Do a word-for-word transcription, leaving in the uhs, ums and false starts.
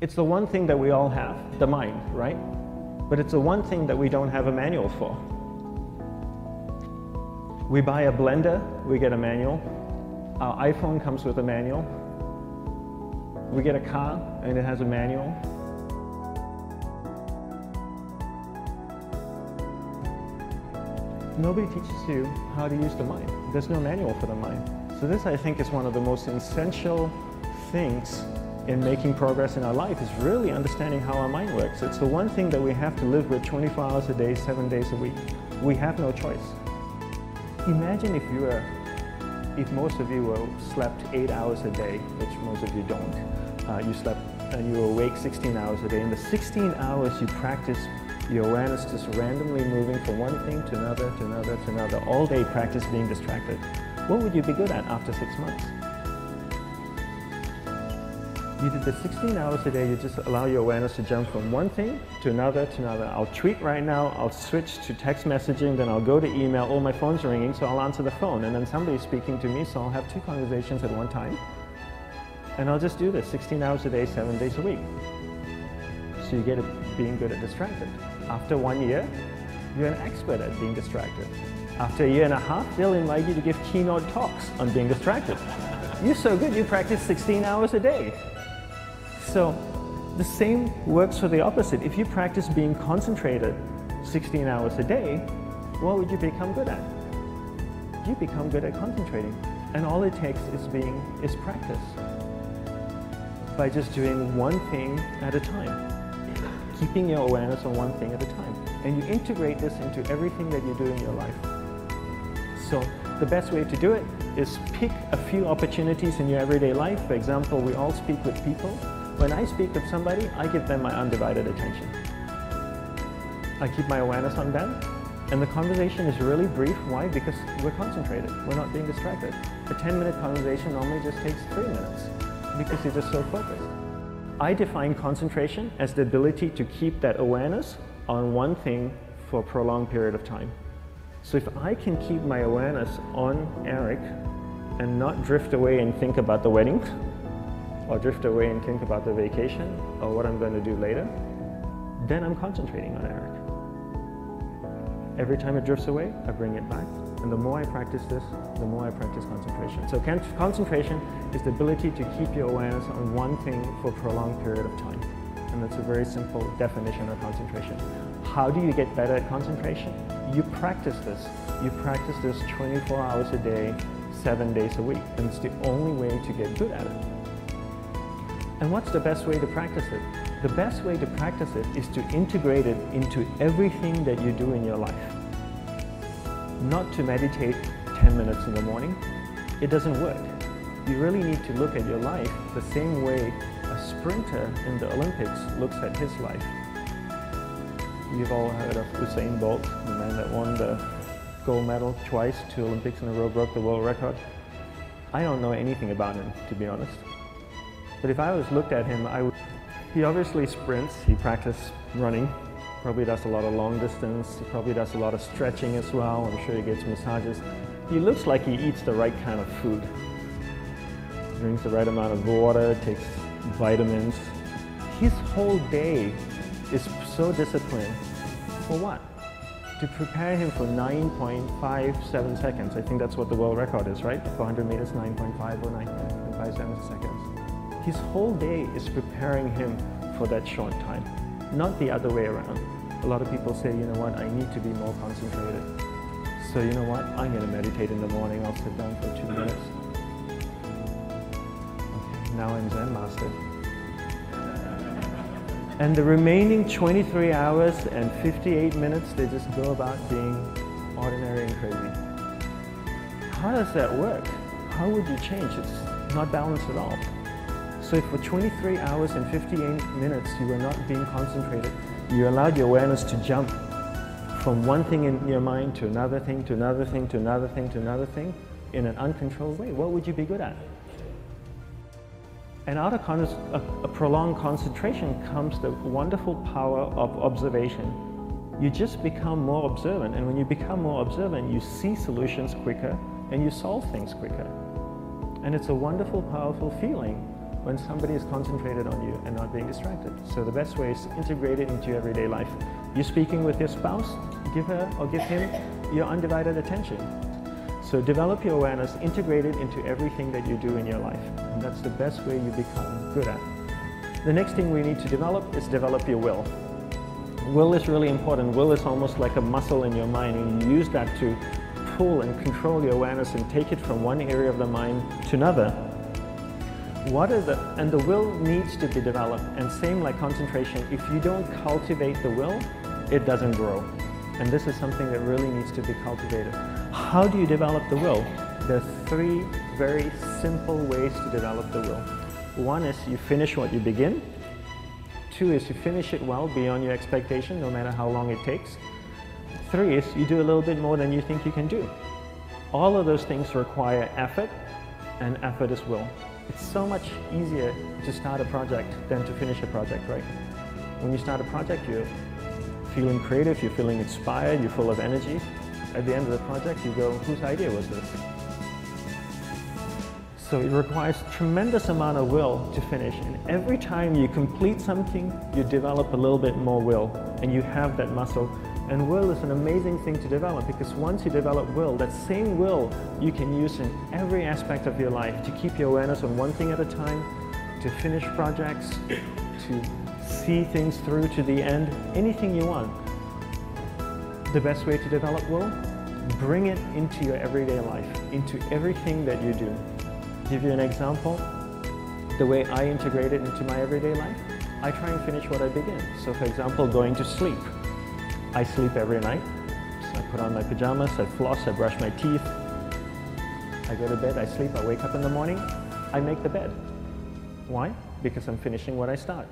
It's the one thing that we all have, the mind, right? But it's the one thing that we don't have a manual for. We buy a blender, we get a manual. Our iPhone comes with a manual. We get a car and it has a manual. Nobody teaches you how to use the mind. There's no manual for the mind. So this, I think, is one of the most essential things in making progress in our life, is really understanding how our mind works. It's the one thing that we have to live with twenty-four hours a day, seven days a week. We have no choice. Imagine if you were, if most of you were slept eight hours a day, which most of you don't. Uh, you slept and you were awake sixteen hours a day. In the sixteen hours, you practice your awareness just randomly moving from one thing to another, to another, to another. All day practice being distracted. What would you be good at after six months? You did the sixteen hours a day, you just allow your awareness to jump from one thing to another to another. I'll tweet right now, I'll switch to text messaging, then I'll go to email, oh my phone's ringing, so I'll answer the phone. And then somebody's speaking to me, so I'll have two conversations at one time. And I'll just do this sixteen hours a day, seven days a week. So you get at being good at distracted. After one year, you're an expert at being distracted. After a year and a half, they'll invite you to give keynote talks on being distracted. You're so good, you practice sixteen hours a day. So the same works for the opposite. If you practice being concentrated sixteen hours a day, what would you become good at? You become good at concentrating. And all it takes is being, is practice. By just doing one thing at a time. Keeping your awareness on one thing at a time. And you integrate this into everything that you do in your life. So the best way to do it is pick a few opportunities in your everyday life. For example, we all speak with people. When I speak with somebody, I give them my undivided attention. I keep my awareness on them, and the conversation is really brief. Why? Because we're concentrated. We're not being distracted. A ten-minute conversation normally just takes three minutes because you're just so focused. I define concentration as the ability to keep that awareness on one thing for a prolonged period of time. So if I can keep my awareness on Eric and not drift away and think about the wedding, or drift away and think about the vacation, or what I'm going to do later, then I'm concentrating on Eric. Every time it drifts away, I bring it back. And the more I practice this, the more I practice concentration. So concentration is the ability to keep your awareness on one thing for a prolonged period of time. And that's a very simple definition of concentration. How do you get better at concentration? You practice this. You practice this twenty-four hours a day, seven days a week. And it's the only way to get good at it. And what's the best way to practice it? The best way to practice it is to integrate it into everything that you do in your life. Not to meditate ten minutes in the morning. It doesn't work. You really need to look at your life the same way a sprinter in the Olympics looks at his life. You've all heard of Usain Bolt, the man that won the gold medal twice, two Olympics in a row, broke the world record. I don't know anything about him, to be honest. But if I was looked at him, I would, he obviously sprints, he practices running, probably does a lot of long distance, he probably does a lot of stretching as well, I'm sure he gets massages. He looks like he eats the right kind of food, drinks the right amount of water, takes vitamins. His whole day is so disciplined. For what? To prepare him for nine point five seven seconds. I think that's what the world record is, right? four hundred meters, nine point five or nine point five seven seconds. His whole day is preparing him for that short time, not the other way around. A lot of people say, you know what, I need to be more concentrated. So you know what, I'm going to meditate in the morning, I'll sit down for two minutes. Okay, now I'm Zen master. And the remaining twenty-three hours and fifty-eight minutes, they just go about being ordinary and crazy. How does that work? How would you change? It's not balanced at all. So if for twenty-three hours and fifty-eight minutes you were not being concentrated, you allowed your awareness to jump from one thing in your mind to another thing, to another thing, to another thing, to another thing, in an uncontrolled way, what would you be good at? And out of con a, a prolonged concentration comes the wonderful power of observation. You just become more observant, and when you become more observant, you see solutions quicker and you solve things quicker. And it's a wonderful, powerful feeling. when somebody is concentrated on you and not being distracted. So the best way is to integrate it into your everyday life. You're speaking with your spouse, give her or give him your undivided attention. So develop your awareness, integrate it into everything that you do in your life. And that's the best way you become good at it. The next thing we need to develop is develop your will. Will is really important. Will is almost like a muscle in your mind, and you use that to pull and control your awareness and take it from one area of the mind to another. What are the, and the will needs to be developed, and same like concentration, if you don't cultivate the will, it doesn't grow. And this is something that really needs to be cultivated. How do you develop the will? There are three very simple ways to develop the will. One is you finish what you begin. Two is you finish it well beyond your expectation, no matter how long it takes. Three is you do a little bit more than you think you can do. All of those things require effort, and effort is will. It's so much easier to start a project than to finish a project, right? When you start a project, you're feeling creative, you're feeling inspired, you're full of energy. At the end of the project, you go, whose idea was this? So it requires tremendous amount of will to finish. And every time you complete something, you develop a little bit more will, and you have that muscle. And will is an amazing thing to develop, because once you develop will, that same will you can use in every aspect of your life to keep your awareness on one thing at a time, to finish projects, to see things through to the end, anything you want. The best way to develop will, bring it into your everyday life, into everything that you do. Give you an example, the way I integrate it into my everyday life, I try and finish what I begin. So for example, going to sleep. I sleep every night, so I put on my pajamas, I floss, I brush my teeth, I go to bed, I sleep, I wake up in the morning, I make the bed. Why? Because I'm finishing what I start.